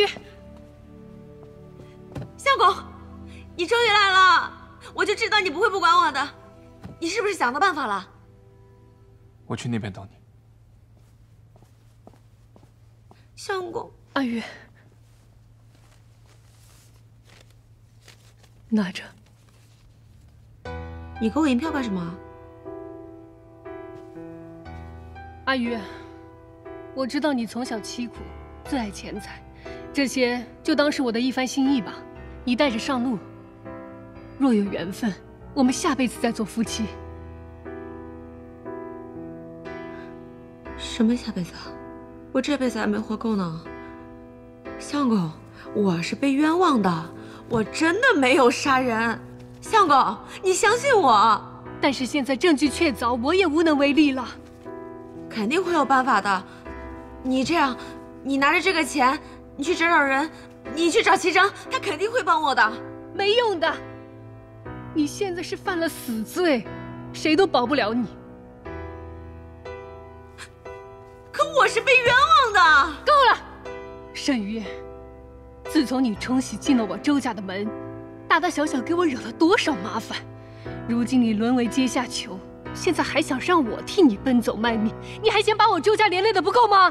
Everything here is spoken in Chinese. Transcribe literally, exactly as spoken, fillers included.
鱼，小狗，你终于来了，我就知道你不会不管我的。你是不是想到办法了？我去那边等你。相公，阿玉，拿着。你给我银票干什么？阿玉，我知道你从小凄苦，最爱钱财。 这些就当是我的一番心意吧，你带着上路。若有缘分，我们下辈子再做夫妻。什么下辈子？我这辈子还没活够呢。相公，我是被冤枉的，我真的没有杀人。相公，你相信我。但是现在证据确凿，我也无能为力了。肯定会有办法的。你这样，你拿着这个钱。 你去找找人，你去找齐章，他肯定会帮我的。没用的，你现在是犯了死罪，谁都保不了你。可我是被冤枉的。够了，沈瑜，自从你冲喜进了我周家的门，大大小小给我惹了多少麻烦？如今你沦为阶下囚，现在还想让我替你奔走卖命，你还嫌把我周家连累的不够吗？